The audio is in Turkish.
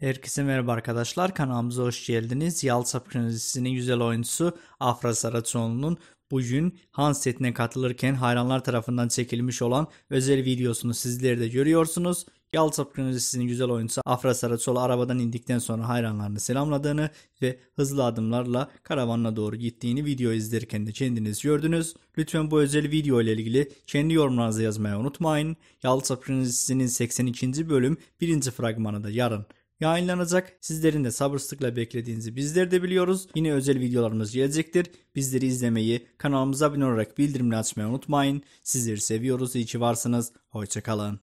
Herkese merhaba arkadaşlar, kanalımıza hoş geldiniz. Yalı Çapkını dizisinin güzel oyuncusu Afra Saraçoğlu'nun bugün Han setine katılırken hayranlar tarafından çekilmiş olan özel videosunu sizler de görüyorsunuz. Yalı Çapkını dizisinin güzel oyuncusu Afra Saraçoğlu arabadan indikten sonra hayranlarını selamladığını ve hızlı adımlarla karavanına doğru gittiğini video izlerken de kendiniz gördünüz. Lütfen bu özel video ile ilgili kendi yorumlarınızı yazmayı unutmayın. Yalı Çapkını dizisinin 82. bölüm 1. fragmanı da yarın yayınlanacak. Sizlerin de sabırsızlıkla beklediğinizi bizler de biliyoruz. Yine özel videolarımız gelecektir. Bizleri izlemeyi, kanalımıza abone olarak bildirimleri açmayı unutmayın. Sizleri seviyoruz. İyi ki varsınız. Hoşça kalın.